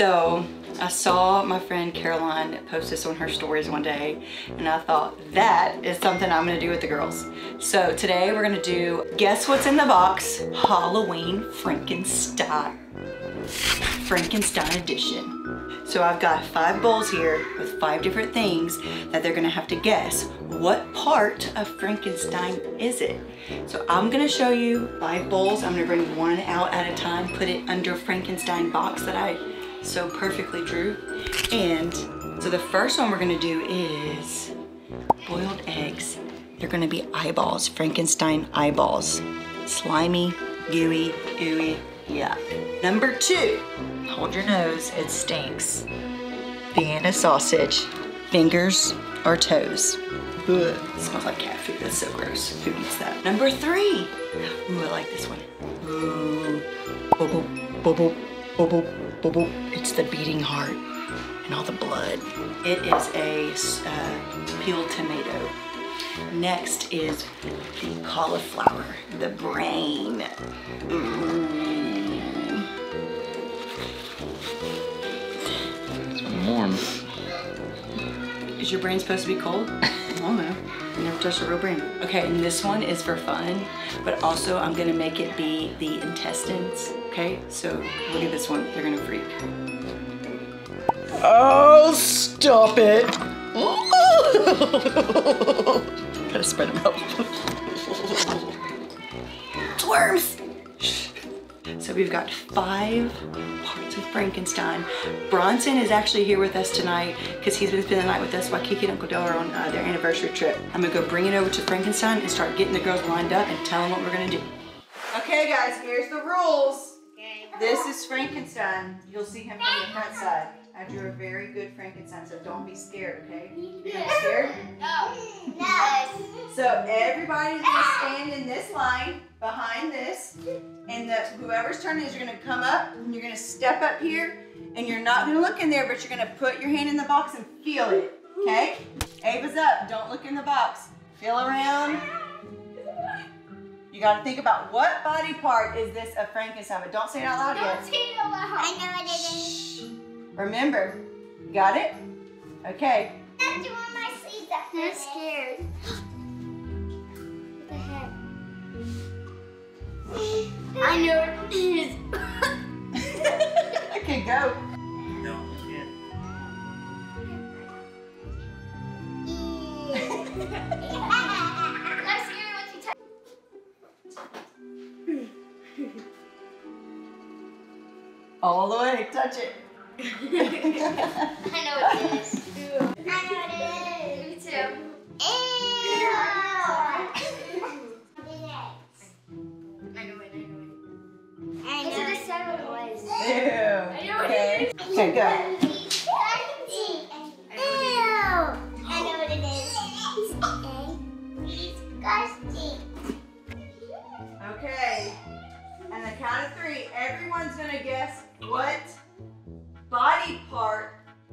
So I saw my friend Caroline post this on her stories one day, and I thought, that is something I'm gonna do with the girls. So today we're gonna do Guess What's in the Box Halloween Frankenstein edition. So I've got 5 bowls here with 5 different things that they're gonna have to guess. What part of Frankenstein is it? So I'm gonna show you 5 bowls. I'm gonna bring one out at a time, put it under Frankenstein box that I so perfectly drew. And so the first one we're gonna do is boiled eggs. They're gonna be eyeballs, Frankenstein eyeballs. Slimy, gooey, ooey, yeah. Number 2, hold your nose, it stinks. Vienna sausage, fingers or toes. Ugh, it smells like cat food, that's so gross. Who eats that? Number 3, ooh, I like this one. Ooh, bubble, bubble, bubble, bubble. It's the beating heart and all the blood. It is a peeled tomato. Next is the cauliflower, the brain. It's warm. Is your brain supposed to be cold? I don't know. I never touched a real brain. Okay, and this one is for fun, but also I'm gonna make it be the intestines. Okay, so look at this one. They're gonna freak. Oh, stop it! Gotta spread them out. It's worms! So we've got 5 parts of Frankenstein. Bronson is actually here with us tonight because he's been spending the night with us while Kiki and Uncle Dale are on their anniversary trip. I'm gonna go bring it over to Frankenstein and start getting the girls lined up and tell them what we're gonna do. Okay guys, here's the rules. This is Frankenstein. You'll see him from the front side. I drew a very good Frankenstein, so don't be scared, okay? You're not scared? No. No. So everybody's gonna stand in this line behind this, and whoever's turn it is, you're gonna come up and you're gonna step up here, and you're not gonna look in there, but you're gonna put your hand in the box and feel it, okay? Ava's up, don't look in the box. Feel around. You gotta think about what body part is this of Frankenstein, but don't say it out loud yet. Don't say it out loud. I know what it is. Remember, got it? Okay. I'm doing my sleeve. I'm scared. What the heck? I know what it is. Okay, go. No, you can't. I'm scared what you touch. All the way, touch it. I know what it is. I know what it is. Me too. Ew! I know it. I just said what it was. Ew. I know what it is. Okay, go. Ew! I know what it is. Disgusting. Okay. On the count of 3, everyone's gonna guess what body part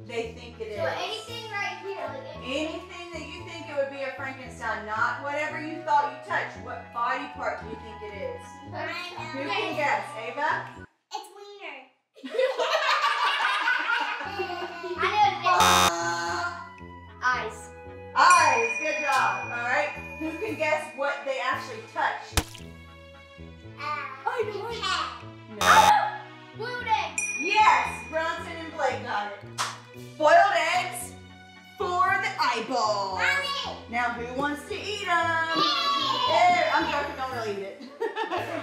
they think it is. So anything right here. Anything that you think it would be a Frankenstein, not whatever you thought you touched. What body part do you think it is? Who can guess? Ava? It's wiener. I know it's eyes. Eyes, good job. All right. Who can guess what they actually touched? I know. No. Blue eggs. Yes, Bronson and Blake got it. Boiled eggs for the eyeballs. Mommy. Now who wants to eat them? Yeah. I'm joking, don't really eat it.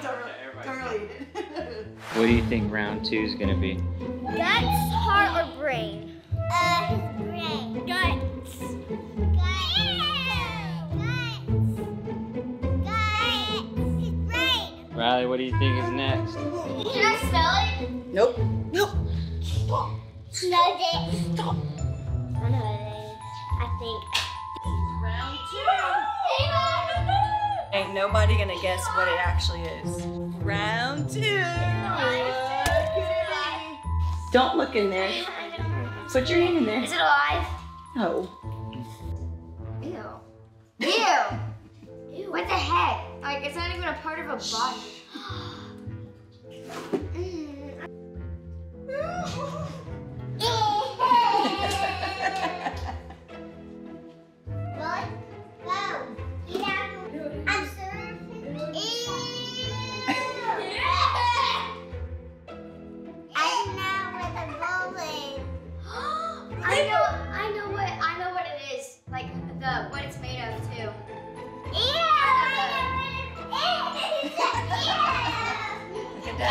don't really eat it. What do you think round 2 is going to be? Guts, heart, or brain? Brain. Guts. Guts. Riley, what do you think is next? Can I spell it? Nope. Stop. No, stop. I know what it is. I think. Round 2. Ava. Ain't nobody gonna guess what it actually is. Round 2. Okay. Don't look in there. Put your hand in there. Is it alive? No. Ew. Ew. Ew. What the heck? Like, it's not even a part of a body. potatoes too. Look at that.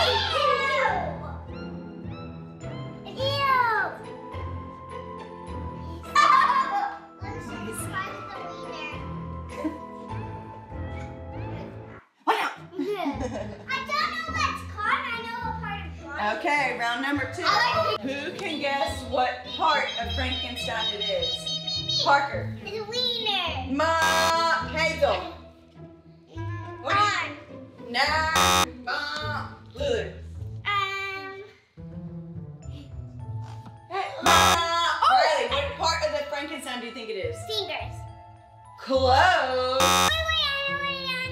Okay, round number two. Who can guess what part of Frankenstein it is? Parker. It's a wiener. Ma. Hazel. What? Nah. Ma. Lulu. Ma. Riley, what part of the Frankenstein do you think it is? Fingers. Close. Wait, I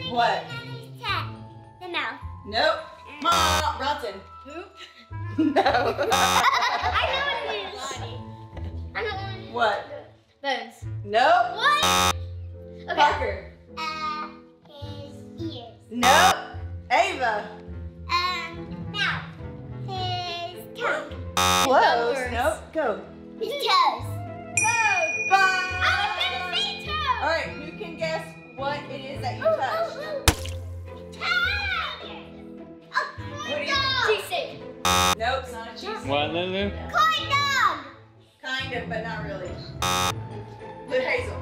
know what? The mouth. Nope. Ma. Bronson. Who? No. I know what it is. I know what it is. What? Bones. No. What? Okay. Parker. His ears. No. Ava. Mouth. His tongue. Close. Nope. Go. His toes. Toes. Bye. I was gonna say toes. All right. Who can guess what it is that you touched? Nope, it's not a cheese. What, Lulu? Kind of, but not really. Blue Hazel.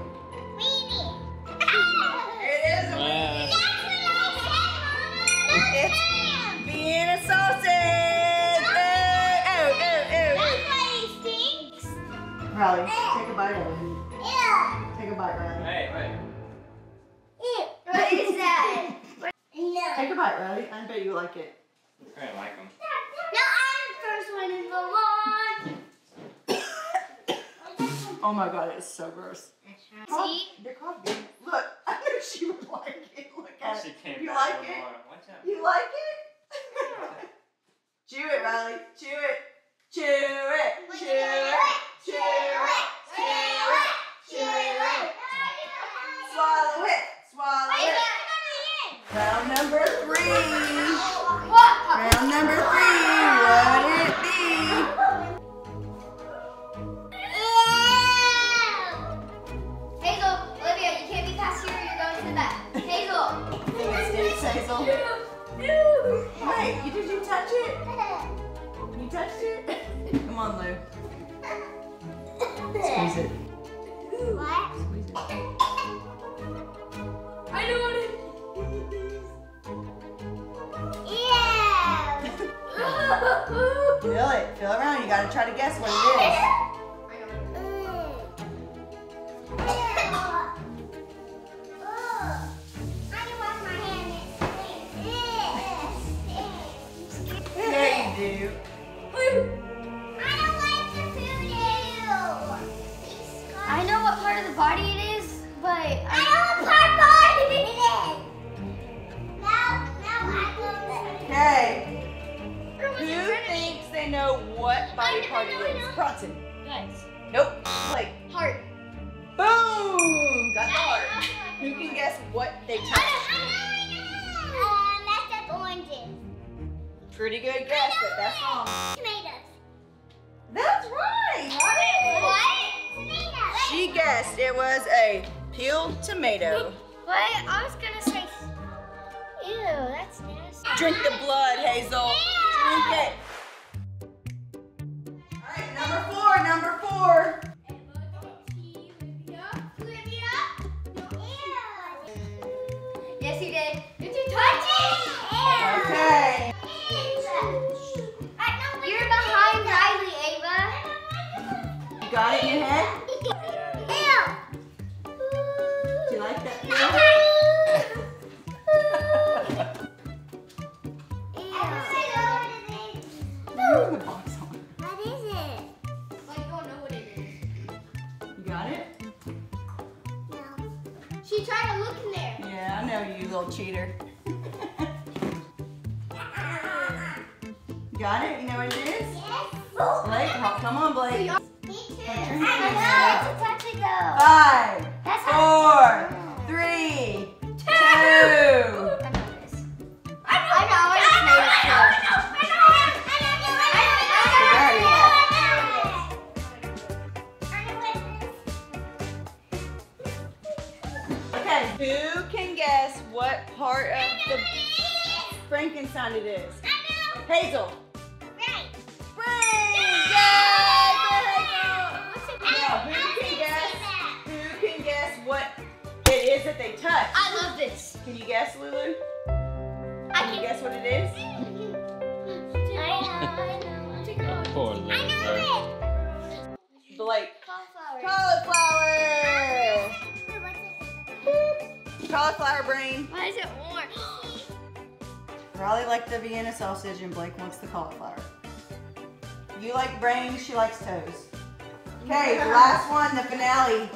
Weenie. It is a weenie. That's what I said, Mama. It's Vienna sausage. That's why it stinks. Riley, take a bite of it. Yeah. Take a bite, Riley. Hey, wait. What is that? No. Take a bite, Riley. I bet you like it. I don't like them. No, I'm the first one in the lawn. Oh my god, it's so gross. See? They're called beans. Look, I knew she would like it. Look at it. You like it? You like it? Chew it, Riley. Chew it. Chew it. Chew it. Chew it. Chew it. Chew it. Swallow it. Swallow it. Round number three. Round number three. What would it be? Ew. Hazel, Olivia, you can't be past here or you're going to the back. Hazel. Thanks, Hazel. Wait, did you touch it? You touched it? Come on, Lou. Squeeze it. What? Squeeze it. I know what it is. Feel it. Feel around. You gotta try to guess what it is. I can wash my hands. Yeah, you do. I don't like the voodoo. I know what part of the body it is, but I know what part of the body it is. Now I go. Okay. Who thinks they know what body part it is? Bronson. Guts. Nope. Like heart. Boom! Got the heart. Who can guess what they touched? Messed up oranges. Pretty good guess, but that's wrong. Tomatoes. That's right. What? Tomatoes. She guessed it was a peeled tomato. What? I was gonna say. Ew, that's nasty. Drink the blood, Hazel. Okay. All right, number four. Olivia. Ew. Yes, you did. Did you touch it? Ew. Okay. You're behind Riley, Ava. You got it in your head? Ew. Do you like that? Ew. Cheater. Got it? You know what it is? Yes. Blake, come on, Blake. Me too. I know. It's a touch-and-go. 5, 4, 3, 2. I know. Okay, who can guess what part of the Frankenstein it is? I know. Hazel. Right. Brains. Yay for Hazel. Now, who can guess what it is that they touch? I love this. Can you guess, Lulu? Can you guess what it is? I know. Poor Lulu. I know it. Blake. Cauliflower. Cauliflower brain. Why is it orange? Riley likes the Vienna sausage and Blake wants the cauliflower. You like brains, she likes toes. Okay, the last one, the finale.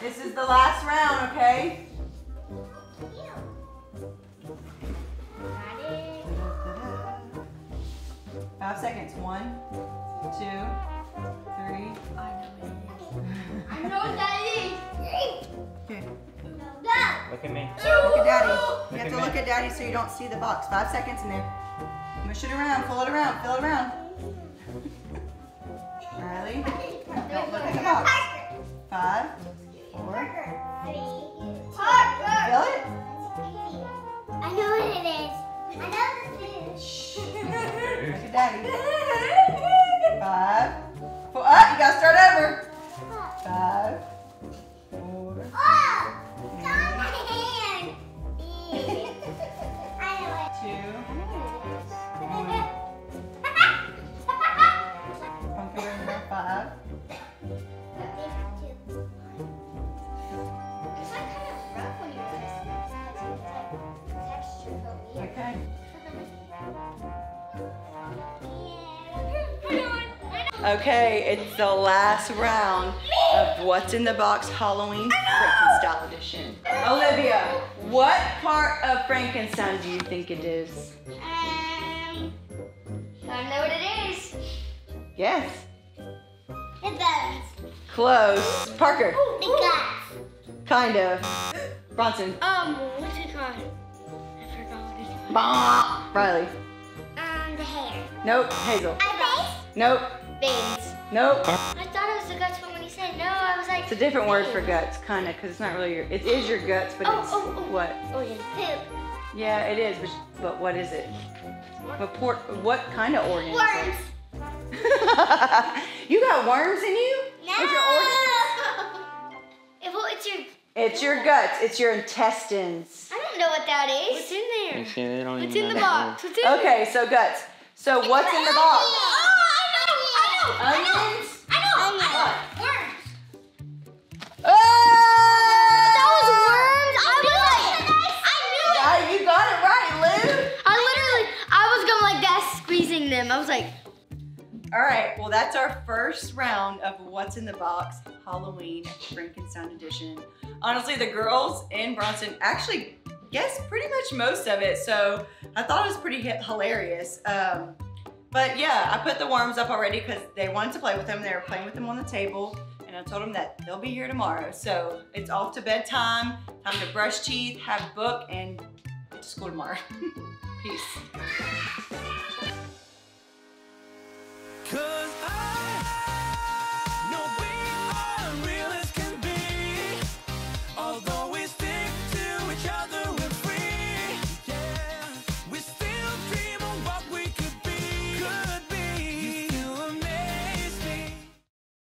This is the last round, okay? Ew. 5 seconds. 1, 2, 3. I know what that is. Okay. Look at me. Look at Daddy. You have to look at Daddy so you don't see the box. 5 seconds in there. Mush it around. Pull it around. Fill it around. Riley, don't look at the box. 5, 4, 3. Fill it. I know what it is. I know what it is. Shh. Look at Daddy. 5, 4. Oh, you gotta start over. 5, 4. Oh. Okay, it's the last round of What's in the Box Halloween Frankenstein Edition. Olivia, what part of Frankenstein do you think it is? I know what it is. Yes. It does. Close. Parker. Because. Kind of. Bronson. What's it called? I forgot what it was. Riley. The hair. Nope. Hazel. A face? Nope. Veins. Nope. I thought it was the guts, but when he said no, I was like. It's a different word for guts, kind of, because it's not really your. It is your guts, but it's what? Oh yeah, poop. Yeah, it is, but what is it? What kind of organs? Worms. You got worms in you? No. It's your organs. Well, it's your. It's your guts. It's your intestines. I don't know what that is. What's in there? What's in the box? Okay, so guts. So what's in the box? Onions? I know. Worms. Oh! That was worms? I was like, I knew it. Yeah, you got it right, Lou. I was going like that, squeezing them. I was like. All right, well, that's our first round of What's in the Box Halloween Frankenstein Edition. Honestly, the girls in Bronson actually guessed pretty much most of it, so I thought it was pretty hilarious. But yeah, I put the worms up already because they wanted to play with them. They were playing with them on the table, and I told them that they'll be here tomorrow. So it's off to bedtime, time to brush teeth, have a book, and go to school tomorrow. Peace. Good.